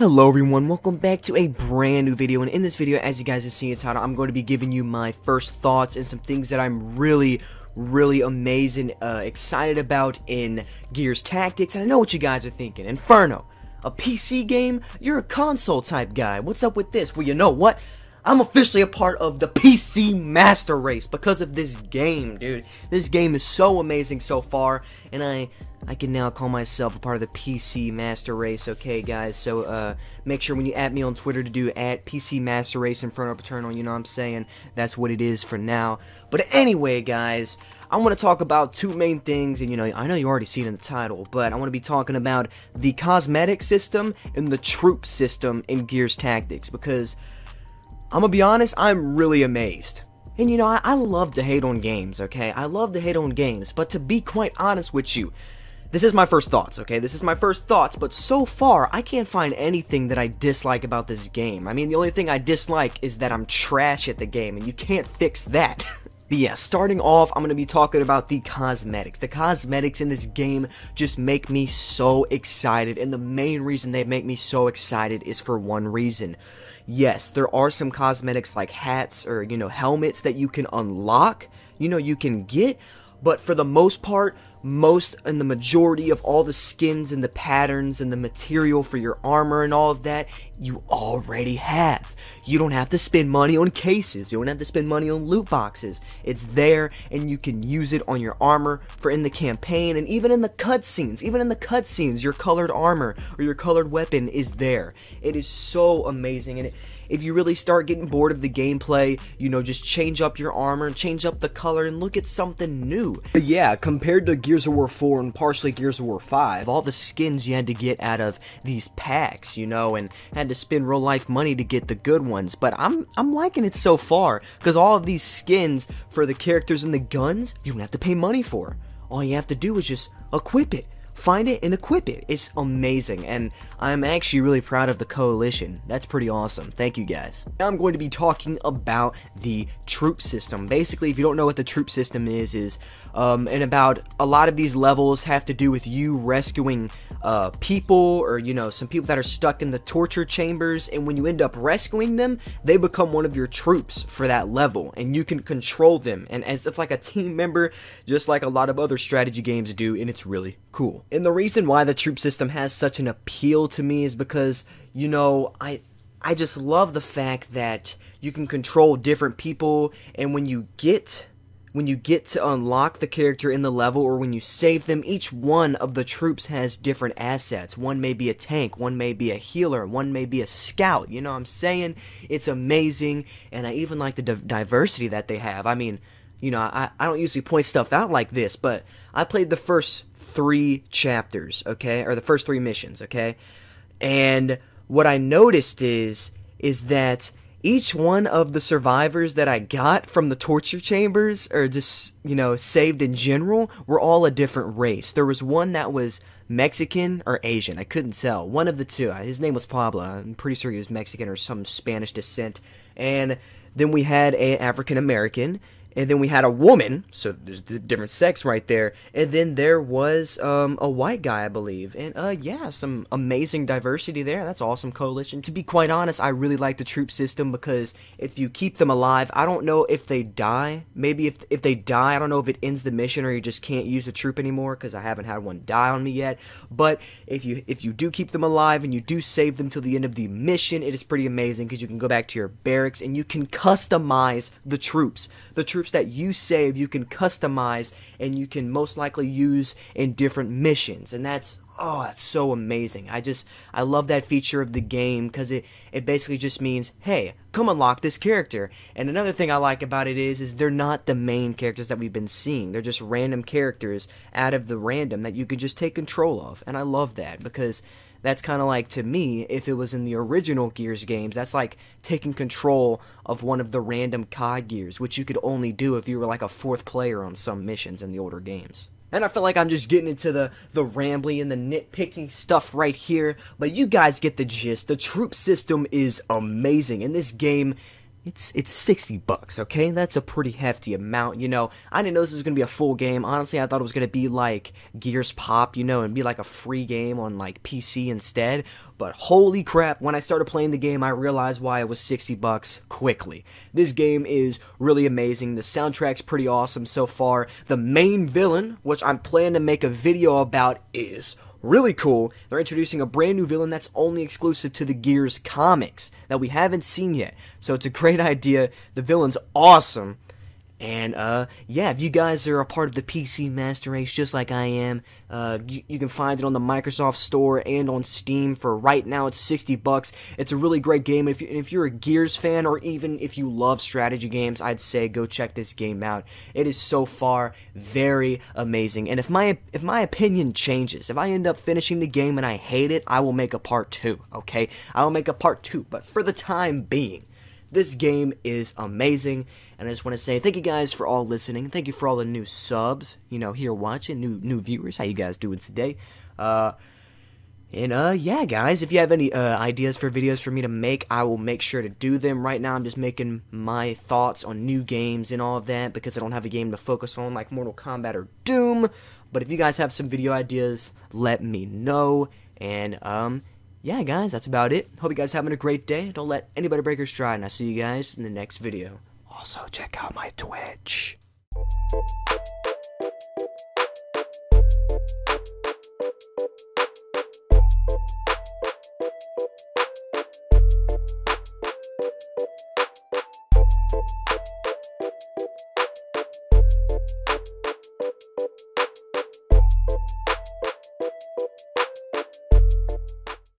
Hello everyone, welcome back to a brand new video, and in this video, as you guys have seen the title, I'm going to be giving you my first thoughts and some things that I'm really amazed and excited about in Gears Tactics. And I know what you guys are thinking, Inferno, a PC game? You're a console type guy, what's up with this? Well, you know what? I'm officially a part of the PC Master Race because of this game, dude. This game is so amazing so far, and I can now call myself a part of the PC Master Race, okay, guys? So, make sure when you at me on Twitter to do at PC Master Race Inferno Paternal, you know what I'm saying? That's what it is for now. But anyway, guys, I want to talk about two main things, and, you know, I know you already seen it in the title, but I want to be talking about the cosmetic system and the troop system in Gears Tactics, because I'm gonna be honest, I'm really amazed. And you know, I love to hate on games, okay? I love to hate on games, but to be quite honest with you, this is my first thoughts, okay? This is my first thoughts, but so far, I can't find anything that I dislike about this game. I mean, the only thing I dislike is that I'm trash at the game, and you can't fix that. But yeah, starting off, I'm going to be talking about the cosmetics. The cosmetics in this game just make me so excited, and the main reason they make me so excited is for one reason. Yes, there are some cosmetics like hats or, you know, helmets that you can unlock, you know, you can get, but for the most part, the majority of all the skins and the patterns and the material for your armor and all of that, you already have. You don't have to spend money on cases, you don't have to spend money on loot boxes. It's there, and you can use it on your armor for in the campaign, and even in the cutscenes. Even in the cutscenes, your colored armor or your colored weapon is there. It is so amazing, and if you really start getting bored of the gameplay, you know, just change up your armor, change up the color, and look at something new. But yeah, compared to Gears of War 4 and partially Gears of War 5, all the skins you had to get out of these packs, you know, and had to spend real life money to get the good ones. But I'm liking it so far, because all of these skins for the characters and the guns, you don't have to pay money for. All you have to do is just equip it. Find it and equip it. It's amazing, and I'm actually really proud of the coalition. That's pretty awesome. Thank you, guys. Now I'm going to be talking about the troop system. Basically, if you don't know what the troop system is and about a lot of these levels have to do with you rescuing people, or, you know, some people that are stuck in the torture chambers, and when you end up rescuing them, they become one of your troops for that level, and you can control them, and as it's like a team member, just like a lot of other strategy games do, and it's really cool. And the reason why the troop system has such an appeal to me is because, you know, I just love the fact that you can control different people, and when you get to unlock the character in the level, or when you save them, each one of the troops has different assets. One may be a tank, one may be a healer, one may be a scout, you know what I'm saying? It's amazing, and I even like the diversity that they have. I mean, you know, I don't usually point stuff out like this, but I played the first 3 chapters, okay, or the first 3 missions, okay, and what I noticed is that each one of the survivors that I got from the torture chambers, or just, you know, saved in general, were all a different race. There was one that was Mexican or Asian, I couldn't tell, one of the two. His name was Pablo, I'm pretty sure he was Mexican or some Spanish descent, and then we had an African American, and then we had a woman, so there's the different sex right there, and then there was a white guy, I believe, and yeah, some amazing diversity there. That's awesome coalition. To be quite honest, I really like the troop system, because if you keep them alive, I don't know if they die, maybe if they die, I don't know if it ends the mission or you just can't use the troop anymore, because I haven't had one die on me yet, but if you do keep them alive and you do save them till the end of the mission, it is pretty amazing, because you can go back to your barracks and you can customize the troops. The troops that you save, you can customize, and you can most likely use in different missions, and that's so amazing. I love that feature of the game, because it basically just means, hey, come unlock this character. And another thing I like about it is they're not the main characters that we've been seeing. They're just random characters out of the random that you can just take control of, and I love that, because that's kind of like, to me, if it was in the original Gears games, that's like taking control of one of the random COD Gears, which you could only do if you were like a 4th player on some missions in the older games. And I feel like I'm just getting into the rambling and the nitpicking stuff right here, but you guys get the gist. The troop system is amazing, and this game It's $60, okay? That's a pretty hefty amount, you know. I didn't know this was going to be a full game. Honestly, I thought it was going to be like Gears Pop, you know, and be like a free game on like PC instead. But holy crap, when I started playing the game, I realized why it was $60 quickly. This game is really amazing. The soundtrack's pretty awesome so far. The main villain, which I'm planning to make a video about, is really cool. They're introducing a brand new villain that's only exclusive to the Gears comics that we haven't seen yet. So it's a great idea. The villain's awesome. And yeah, if you guys are a part of the PC Master Race just like I am, you can find it on the Microsoft Store and on Steam for right now. It's $60. It's a really great game. If you're a Gears fan, or even if you love strategy games, I'd say go check this game out. It is so far very amazing. And if my opinion changes, if I end up finishing the game and I hate it, I will make a part 2, okay? I will make a part 2, but for the time being, this game is amazing, and I just want to say thank you guys for all listening. Thank you for all the new subs, you know, here watching, new viewers. How you guys doing today? Yeah, guys, if you have any ideas for videos for me to make, I will make sure to do them. Right now, I'm just making my thoughts on new games and all of that because I don't have a game to focus on like Mortal Kombat or Doom. But if you guys have some video ideas, let me know, and yeah, guys, that's about it. Hope you guys are having a great day. Don't let anybody break your stride, and I'll see you guys in the next video. Also, check out my Twitch.